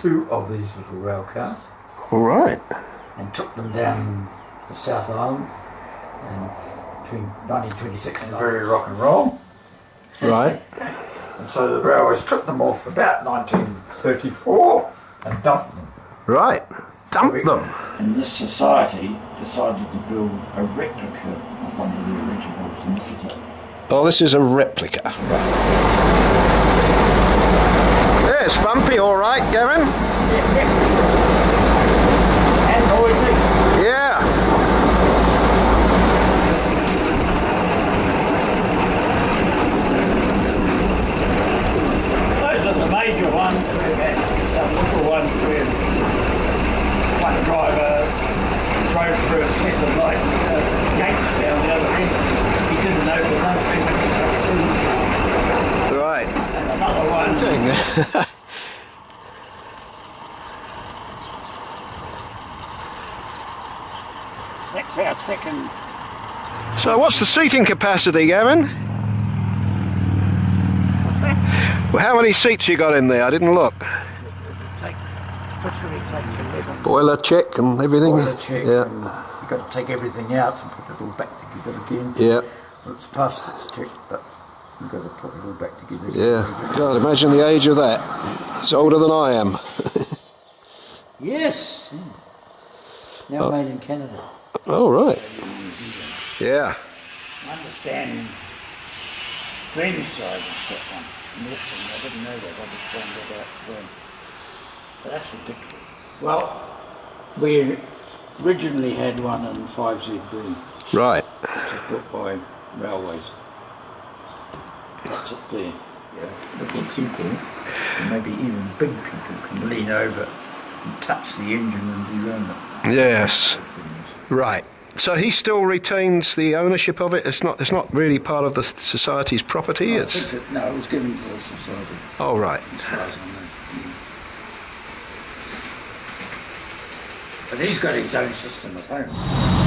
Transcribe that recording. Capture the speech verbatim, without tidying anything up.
two of these little rail cars. All right. And took them down to South Island and between nineteen twenty-six and very rock and roll. Right. And so the railways took them off about nineteen thirty-four and dumped them. Right. Dumped them. And this society decided to build a replica of one of the originals, and this is it. Oh, this is a replica. Yeah, it's bumpy, all right, Gavin? Yeah, yeah. And noisy. Yeah. Those are the major ones we've had. Some little ones where one driver drove through a set of lights, uh, gates down the other end. Didn't know the last thing was right. And another one. That's our second. So what's the seating capacity, Gavin? What's that? Well, how many seats you got in there? I didn't look. Take, take boiler check and everything. Boiler check. Yeah. You've got to take everything out and put it all back together again. Yeah. It's past its check, but you've got to put it all back together. Yeah, God, imagine the age of that. It's older than I am. Yes. Mm. Now oh. Made in Canada. Oh, right. Yeah. I understand Greenside has got one. I didn't know that. I just found that out then. But that's ridiculous. Well, we originally had one in five Z B. Right. Which is built by railways. That's up there. Yeah, little people, and maybe even big people, can lean over and touch the engine and derail it. Yes. Right. So he still retains the ownership of it. It's not. It's not really part of the society's property. I it's. Think it, no, it was given to the society. Oh right. As far as I know. But he's got his own system at home.